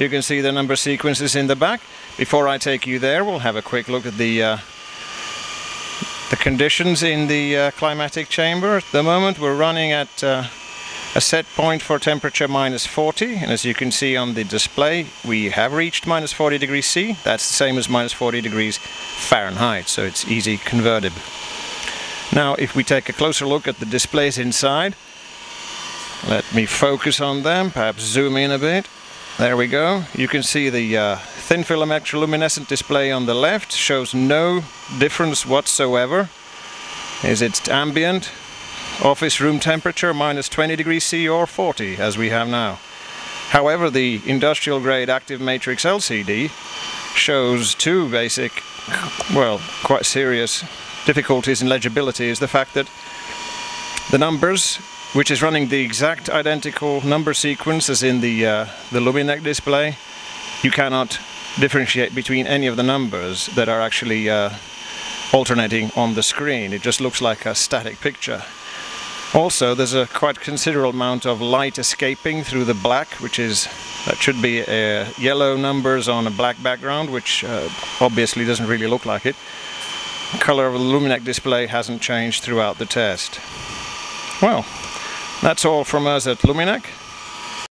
You can see the number sequences in the back. Before I take you there, we'll have a quick look at the conditions in the climatic chamber. At the moment we're running at a set point for temperature -40, and as you can see on the display, we have reached -40°C. That's the same as -40°F, so it's easy convertible. Now if we take a closer look at the displays inside, let me focus on them, perhaps zoom in a bit. There we go. You can see the thin film electroluminescent display on the left shows no difference whatsoever. Is it ambient? Office room temperature -20°C or 40 as we have now. However, the industrial grade active matrix LCD shows two basic, well, quite serious difficulties in legibility. Is the fact that the numbers, which is running the exact identical number sequence as in the Lumineq display, you cannot differentiate between any of the numbers that are actually alternating on the screen. It just looks like a static picture. Also, there's a quite considerable amount of light escaping through the black, which is, that should be yellow numbers on a black background, which obviously doesn't really look like it. The color of the Lumineq display hasn't changed throughout the test. Well, that's all from us at Lumineq.